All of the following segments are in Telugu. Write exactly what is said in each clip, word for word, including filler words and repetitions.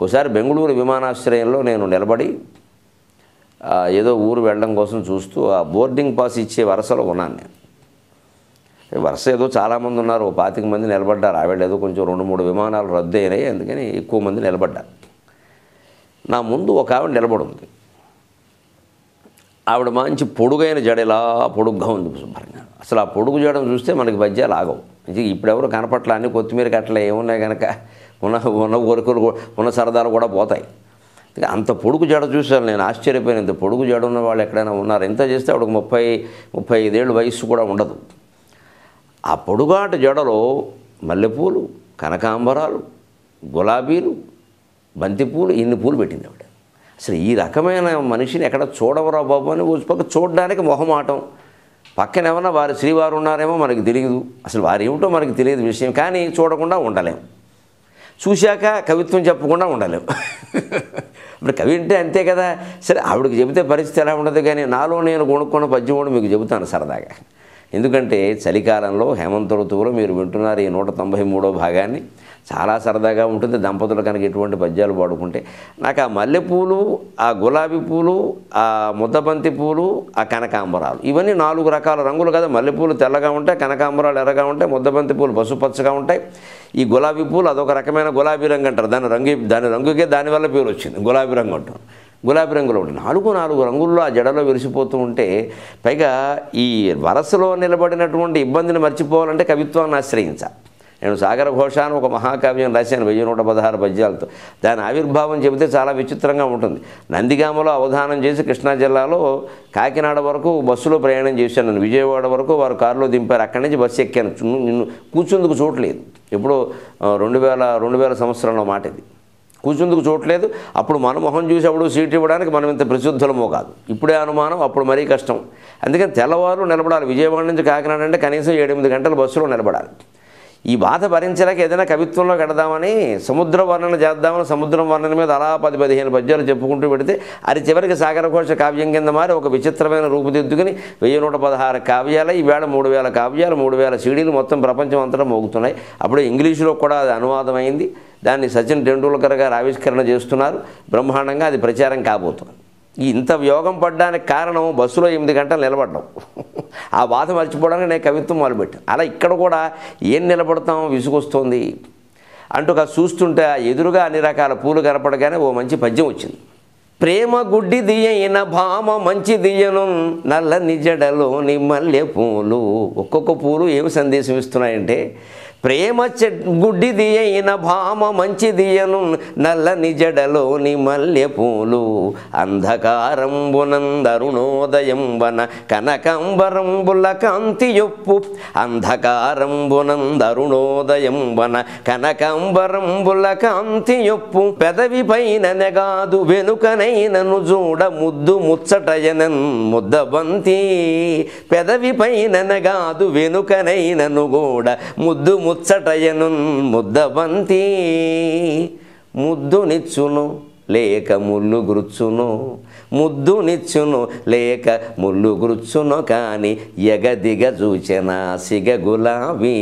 ఒకసారి బెంగళూరు విమానాశ్రయంలో నేను నిలబడి ఏదో ఊరు వెళ్ళడం కోసం చూస్తూ ఆ బోర్డింగ్ పాస్ ఇచ్చే వరసలో ఉన్నాను నేను. వరుస ఏదో చాలామంది ఉన్నారు, ఓ పాతిక మంది నిలబడ్డారు. ఆవిడేదో కొంచెం రెండు మూడు విమానాలు రద్దు అయినాయి, అందుకని ఎక్కువ మంది నిలబడ్డారు. నా ముందు ఒక ఆవిడ నిలబడుంది. ఆవిడ మంచి పొడుగైన జడ, ఇలా పొడుగ్గా ఉంది శుభ్రంగా. అసలు ఆ పొడుగు జడం చూస్తే మనకి బజ్జాలు ఆగవు. ఇప్పుడెవరు కనపట్ల, అన్ని కొత్తిమీర కట్టలే ఏమున్నాయి కనుక ఉన్న ఉన్న కొరకులు ఉన్న సరదాలు కూడా పోతాయి. అంత పొడుగు జడ చూశాను నేను, ఆశ్చర్యపోయిన. ఇంత పొడుగు జడ ఉన్న వాళ్ళు ఎక్కడైనా ఉన్నారు? ఎంత చేస్తే ఆవిడకు ముప్పై ముప్పై ఐదేళ్ళు వయస్సు కూడా ఉండదు. ఆ పొడుగాటి జడలో మల్లెపూలు, కనకాంబరాలు, గులాబీలు, బంతిపూలు, ఇన్ని పూలు పెట్టింది ఆవిడ. అసలు ఈ రకమైన మనిషిని ఎక్కడ చూడవరా బాబు అని పక్క చూడడానికి మొహమాటం. పక్కన ఏమన్నా వారి శ్రీవారు ఉన్నారేమో మనకు తెలియదు, అసలు వారు ఏమిటో మనకు తెలియదు విషయం. కానీ చూడకుండా ఉండలేము, చూశాక కవిత్వం చెప్పకుండా ఉండలేము. మరి కవి అంటే అంతే కదా. సరే ఆవిడకి చెబితే పరిస్థితి ఎలా ఉండదు, కానీ నాలో నేను కొనుక్కున్న పద్యం కూడా మీకు చెబుతాను సరదాగా. ఎందుకంటే చలికాలంలో హేమంత ఋతువులో మీరు వింటున్నారు ఈ నూట తొంభై మూడో భాగాన్ని. చాలా సరదాగా ఉంటుంది దంపతులు కనుక ఎటువంటి పద్యాలు పాడుకుంటే. నాకు ఆ మల్లెపూలు, ఆ గులాబీ పూలు, ఆ ముద్దబంతి పూలు, ఆ కనకాంబరాలు, ఇవన్నీ నాలుగు రకాల రంగులు కదా. మల్లెపూలు తెల్లగా ఉంటాయి, కనకాంబరాలు ఎర్రగా ఉంటాయి, ముద్దబంతి పూలు పసుపచ్చగా ఉంటాయి, ఈ గులాబీ పూలు అదొక రకమైన గులాబీ రంగు అంటారు. దాని రంగు దాని రంగుకే దానివల్ల పేరు వచ్చింది, గులాబీ రంగు అంటారు. గులాబీ రంగులో ఉంటుంది. నాలుగు నాలుగు రంగుల్లో ఆ జడలో విరిసిపోతూ ఉంటే, పైగా ఈ వరసలో నిలబడినటువంటి ఇబ్బందిని మర్చిపోవాలంటే కవిత్వాన్ని ఆశ్రయించాలి. నేను సాగర ఘోష అని ఒక మహాకావ్యం రాశాను వెయ్యి నూట పదహారు పద్యాలతో. దాని ఆవిర్భావం చెబితే చాలా విచిత్రంగా ఉంటుంది. నందిగామలో అవధానం చేసి కృష్ణా జిల్లాలో కాకినాడ వరకు బస్సులో ప్రయాణం చేశాను నేను. విజయవాడ వరకు వారు కారులో దింపారు, అక్కడి నుంచి బస్సు ఎక్కాను. నిన్ను కూర్చుందుకు చోట్లేదు. ఎప్పుడో రెండు వేల రెండు వేల సంవత్సరంలో మాట ఇది. కూర్చుందుకు చూడలేదు. అప్పుడు మన మొహం చూసి అప్పుడు సీట్ ఇవ్వడానికి మనం ఇంత ప్రసిద్ధులమో కాదు. ఇప్పుడే అనుమానం, అప్పుడు మరీ కష్టం. అందుకని తెల్లవారు నిలబడాలి. విజయవాడ నుంచి కాకినాడ అంటే కనీసం ఏడెనిమిది గంటలు బస్సులో నిలబడాలి. ఈ బాధ భరించలేక ఏదైనా కవిత్వంలో కడదామని సముద్ర వర్ణన చేద్దామని సముద్రం వర్ణన మీద అలా పది పదిహేను పద్యాలు చెప్పుకుంటూ పెడితే, అది చివరికి సాగరఘోష కావ్యం కింద మారి ఒక విచిత్రమైన రూపుదిద్దుకుని వెయ్యి నూట పదహారు కావ్యాలు ఈవేళ మూడు వేల కావ్యాలు, మూడు వేల సీడీలు మొత్తం ప్రపంచం అంతటా మోగుతున్నాయి. అప్పుడే ఇంగ్లీషులో కూడా అది అనువాదమైంది. దాన్ని సచిన్ టెండూల్కర్ గారు ఆవిష్కరణ చేస్తున్నారు బ్రహ్మాండంగా. అది ప్రచారం కాబోతుంది. ఇంత యోగం పడ్డానికి కారణం బస్సులో ఎనిమిది గంటలు నిలబడ్డాం. ఆ బాధ మర్చిపోవడానికి నేను కవిత్వం మొదలుపెట్టాను. అలా ఇక్కడ కూడా ఏం నిలబడతాం, విసుగొస్తుంది అంటూ చూస్తుంటే ఎదురుగా అన్ని రకాల పూలు కనపడగానే ఓ మంచి పద్యం వచ్చింది. ప్రేమ గుడ్డి దియైన భామ మంచి దియను నల్లని జడలోని మల్లె పూలు. ఒక్కొక్క పూలు ఏమి సందేశం ఇస్తున్నాయంటే, ప్రేమ గుడ్డిది అయిన భామ మంచి దియను నల్లని జడలోని మల్లె పూలు. అంధకారంబునందరుణోదయంబన కనకంబరంబుల కాంతియొప్పు. అంధకారంబునందరుణోదయంబన కనకంబరంబుల కాంతియొప్పు. పెదవి పైన నెగాదు వెనుకనైనను చూడ ముద్దు ముచ్చటయనన్ ముద్దబంతి. పెదవి పైన నెగాదు వెనుకనైనను గూడ ముద్దు ముచ్చటయను ముద్దబంతి. ముద్దునిచ్చును లేక ముళ్ళు గురుచును, ముద్దునిచ్చును లేక ముళ్ళు గురుచును కాని ఎగదిగ చూచెనా సిగ గులాబీ.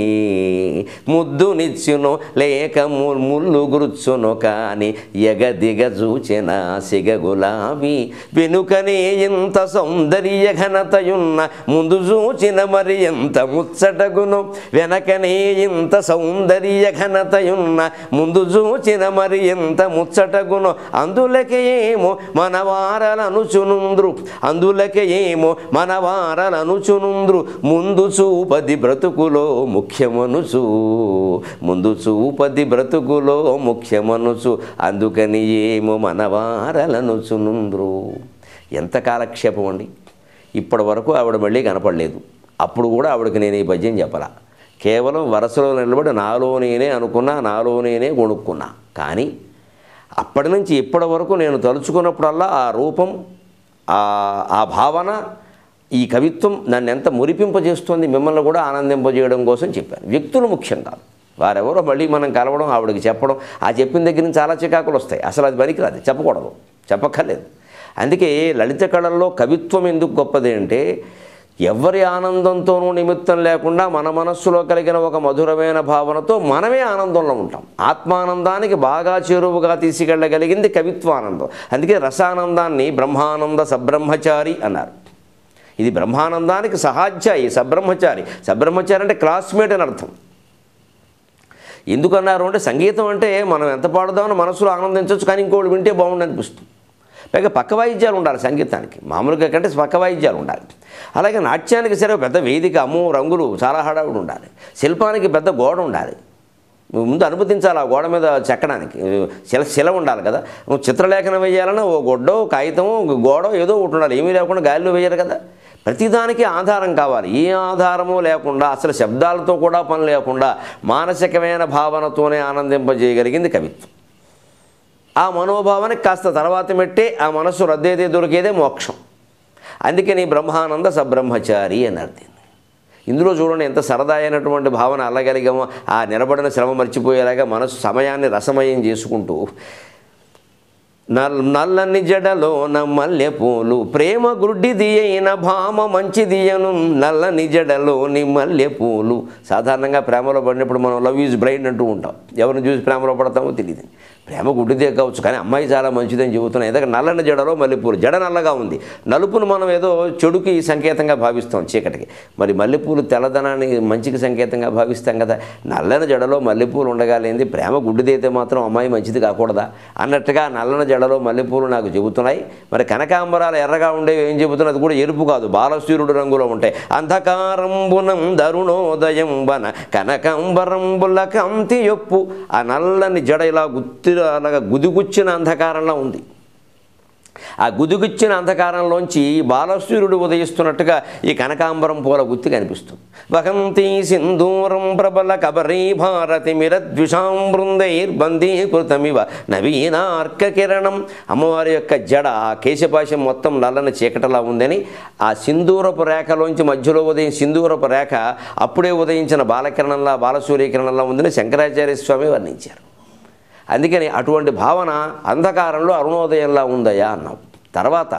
ముద్దునిచ్చును లేక ముళ్ళు గురుచును కాని ఎగదిగ చూచెనా సిగ గులాబీ. వెనుకనే ఎంత సౌందర్య ఘనతయున్న ముందు చూచిన మరి ఎంత ముచ్చటగును. వెనకనే ఎంత సౌందర్య ఘనతయున్న ముందు చూచిన మరి ఎంత ముచ్చటగును. అందులకే ఏమో మన వారలనుచునుంద్రు, అందులకే ఏమో మన వారలనుచునుంద్రు. ముందు చూపది బ్రతుకులో ముఖ్యమనుచు, ముందు చూపది బ్రతుకులో ముఖ్యమనుచు. అందుకని ఏమో మన వారలనుచునుంద్రు. ఎంత కాలక్షేపం అండి. ఇప్పటి వరకు ఆవిడ మళ్ళీ కనపడలేదు. అప్పుడు కూడా ఆవిడకి నేను ఈ పద్యం చెప్పలా. కేవలం వరసలో నిలబడి నాలో నేనే అనుకున్నా, నాలో నేనే కొనుక్కున్నా. కానీ అప్పటి నుంచి ఇప్పటి వరకు నేను తలుచుకున్నప్పుడల్లా ఆ రూపం, ఆ భావన, ఈ కవిత్వం నన్ను ఎంత మురిపింపజేస్తుంది. మిమ్మల్ని కూడా ఆనందింపజేయడం కోసం చెప్పాను. వ్యక్తులు ముఖ్యం కాదు, వారెవరో మళ్ళీ మనం కలవడం, ఆవిడకి చెప్పడం, ఆ చెప్పిన దగ్గర నుంచి చాలా చికాకులు వస్తాయి. అసలు అది పనికిరాదు, చెప్పకూడదు, చెప్పక్కర్లేదు. అందుకే లలిత కళల్లో కవిత్వం ఎందుకు గొప్పది అంటే, ఎవరి ఆనందంతోనూ నిమిత్తం లేకుండా మన మనస్సులో కలిగిన ఒక మధురమైన భావనతో మనమే ఆనందంలో ఉంటాం. ఆత్మానందానికి బాగా చేరువుగా తీసుకెళ్ళగలిగింది కవిత్వానందం. అందుకే రసానందాన్ని బ్రహ్మానంద సబ్రహ్మచారి అన్నారు. ఇది బ్రహ్మానందానికి సహాధ్యాయి సబ్రహ్మచారి. సబ్రహ్మచారి అంటే క్లాస్మేట్ అని అర్థం. ఎందుకన్నారు అంటే సంగీతం అంటే మనం ఎంత పాడుదామని మనసులో ఆనందించవచ్చు, కానీ ఇంకోటి వింటే బాగుండు అనిపిస్తుంది. పైగా పక్క వాయిద్యాలు ఉండాలి సంగీతానికి, మామూలుగా కంటే పక్క వాయిద్యాలు ఉండాలి. అలాగే నాట్యానికి సరే పెద్ద వేదిక, అమ్ము రంగులు చాలా హడావుడు ఉండాలి. శిల్పానికి పెద్ద గోడ ఉండాలి, నువ్వు ముందు అనుమతించాలి ఆ గోడ మీద చెక్కడానికి శిల శిల ఉండాలి కదా. నువ్వు చిత్రలేఖనం వేయాలన్నా ఓ గొడ్డో కాగితమో గోడో ఏదో ఒకటి ఉండాలి, ఏమీ లేకుండా గాలిలో వేయాలి కదా. ప్రతిదానికి ఆధారం కావాలి. ఏ ఆధారమూ లేకుండా అసలు శబ్దాలతో కూడా పని లేకుండా మానసికమైన భావనతోనే ఆనందింపజేయగలిగింది కవిత్వం. ఆ మనోభావానికి కాస్త తర్వాత మెట్టే ఆ మనస్సు రద్దేదే దొరికేదే మోక్షం. అందుకని బ్రహ్మానంద సబ్రహ్మచారి అని అర్థం. ఇందులో చూడండి ఎంత సరదా అయినటువంటి భావన అల్లగలిగామో. ఆ నిలబడిన శ్రమ మర్చిపోయేలాగా మనసు సమయాన్ని రసమయం చేసుకుంటూ నల్ నల్లని జడలో నల్లె పూలు ప్రేమ గుడ్డిది అయిన భామ మంచిదియను నల్లని జడలోని మల్లె పూలు. సాధారణంగా ప్రేమలో పడినప్పుడు మనం లవ్ ఈజ్ బ్లైండ్ అంటూ ఉంటాం. ఎవరిని చూసి ప్రేమలో పడతామో తెలియదు. ప్రేమ గుడ్డిదే కావచ్చు, కానీ అమ్మాయి చాలా మంచిదని చెబుతున్నాయి. ఎందుకంటే నల్లని జడలో మల్లెపూలు, జడ నల్లగా ఉంది. నలుపును మనం ఏదో చెడుకి సంకేతంగా భావిస్తాం, చీకటికి. మరి మల్లెపూలు తెల్లదనానికి మంచికి సంకేతంగా భావిస్తాం కదా. నల్లని జడలో మల్లెపూలు ఉండగాలేంది, ప్రేమ గుడ్డిదైతే మాత్రం అమ్మాయి మంచిది కాకూడదా అన్నట్టుగా నల్లని జడలో మల్లెపూలు నాకు చెబుతున్నాయి. మరి కనకాంబరాలు ఎర్రగా ఉండేవి ఏం చెబుతున్నాయి? అది కూడా ఎరుపు కాదు, బాలసూర్యుడు రంగులో ఉంటాయి. అంధకారంబునం దరుణోదయం వన కనకాంబరంబుల కంతి యొప్పు. ఆ నల్లని జడ ఇలా గుత్తి అలాగా గుదిగుచ్చిన అంధకారంలో ఉంది. ఆ గుదిగుచ్చిన అంధకారంలోంచి బాలసూర్యుడు ఉదయిస్తున్నట్టుగా ఈ కనకాంబరం పూల గుత్తి కనిపిస్తుంది. వహంతి సింధూరం ప్రబల కబరీ భారతి మిరద్విషాం బృందైర్బందీకృతమివ నవీనార్క కిరణం. అమ్మవారి యొక్క జడ ఆ కేశపాశం మొత్తం నల్లని చీకటలా ఉందని ఆ సింధూరపు రేఖలోంచి మధ్యలో ఉదయం సింధూరపు రేఖ అప్పుడే ఉదయించిన బాలకిరణంలా బాలసూర్యకిరణంలా ఉందని శంకరాచార్య స్వామి వర్ణించారు. అందుకని అటువంటి భావన అంధకారంలో అరుణోదయంలా ఉందయ్యా అన్నాం. తర్వాత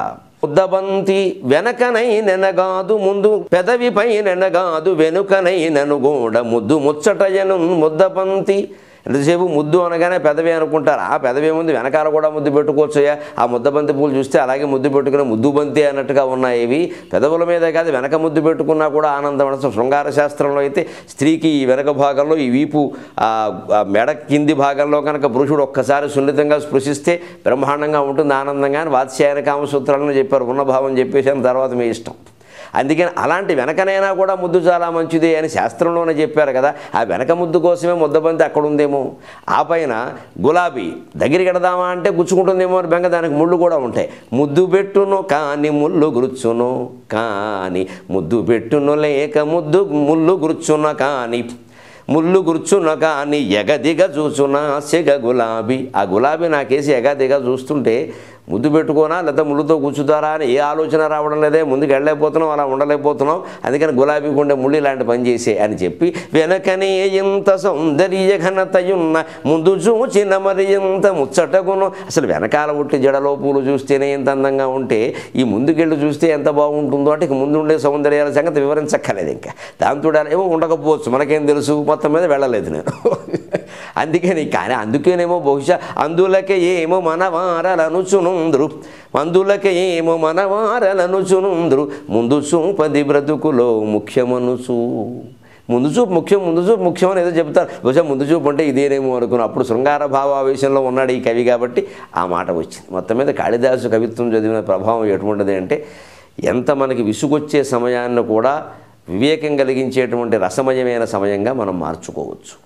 ఉద్దబంతి వెనకనై నెనగాదు ముందు పెదవిపై నెనగాదు వెనుకనై నెనుగోడ ముద్దు ముచ్చటయను ముద్దబంతి. ఎంతసేపు ముద్దు అనగానే పెదవి అనుకుంటారు. ఆ పెదవి ముందు వెనకాల కూడా ముద్దు పెట్టుకోవచ్చుయా. ఆ ముద్దబంతి పూలు చూస్తే అలాగే ముద్దు పెట్టుకుని ముద్దు బంతి అన్నట్టుగా ఉన్నాయి ఇవి. పెదవుల మీద కాదు వెనక ముద్దు పెట్టుకున్నా కూడా ఆనందం. శృంగార శాస్త్రంలో అయితే స్త్రీకి ఈ వెనక భాగంలో ఈ వీపు ఆ మెడ కింది భాగంలో కనుక పురుషుడు ఒక్కసారి సున్నితంగా స్పృశిస్తే బ్రహ్మాండంగా ఉంటుంది ఆనందంగా అని వాత్స్యాయన కామసూత్రాలను చెప్పారు. ఉన్నభావం చెప్పేసాను, తర్వాత మీ ఇష్టం. అందుకని అలాంటి వెనకనైనా కూడా ముద్దు చాలా మంచిది అని శాస్త్రంలోనే చెప్పారు కదా. ఆ వెనక ముద్దు కోసమే ముద్దబంతి అక్కడ ఉందేమో. ఆ పైన గులాబీ దగ్గరికి ఎడదామా అంటే గుచ్చుకుంటుందేమో అని బెంగ, దానికి ముళ్ళు కూడా ఉంటాయి. ముద్దు పెట్టును కాని ముళ్ళు గురుచును కాని ముద్దు పెట్టును లేక ముద్దు ముళ్ళు గురుచున కాని ముళ్ళు గుర్చున కాని ఎగదిగ చూచునా సెగ గులాబీ. ఆ గులాబీ నాకేసి ఎగదిగ చూస్తుంటే ముద్దు పెట్టుకోనా లేదా ముళ్ళుతో కూర్చుతారా అని ఏ ఆలోచన రావడం లేదే. ముందుకు వెళ్ళలేకపోతున్నాం, అలా ఉండలేకపోతున్నాం. అందుకని గులాబీ కొండే ముళ్ళు ఇలాంటి పని చేసే అని చెప్పి వెనకనే ఎంత సౌందర్య ఘనతయున్న ముందు చూచిన మరి ఎంత ముచ్చటగును. అసలు వెనకాల ఉట్టి జడలో పూలు చూస్తేనే ఎంత అందంగా ఉంటే ఈ ముందుకెళ్ళి చూస్తే ఎంత బాగుంటుందో అంటే ఇక ముందు ఉండే సౌందర్యాల సంగతి వివరించక్కర్లేదు. ఇంకా దాంతో ఏమో ఉండకపోవచ్చు, మనకేం తెలుసు. మొత్తం మీద వెళ్ళలేదు నేను. అందుకని కానీ అందుకేనేమో బహుశా అందులకే ఏమో మనవారలనుచును మందులకే ఏమో మనవారలనుచునుంద్రు ముందు చూపది బ్రతుకులో ముఖ్యమనుచు. ముందు చూపు ముఖ్యం, ముందు చూపు ముఖ్యం అని ఏదో చెప్తారు. బహుశా ముందు చూపు అంటే ఇదేనేమో అనుకున్నాను. అప్పుడు శృంగార భావావేశంలో ఉన్నాడు ఈ కవి కాబట్టి ఆ మాట వచ్చింది. మొత్తం మీద కాళిదాసు కవిత్వం చదివిన ప్రభావం ఎటువంటిది అంటే ఎంత మనకి విసుగొచ్చే సమయాన్ని కూడా వివేకం కలిగించేటువంటి రసమయమైన సమయంగా మనం మార్చుకోవచ్చు.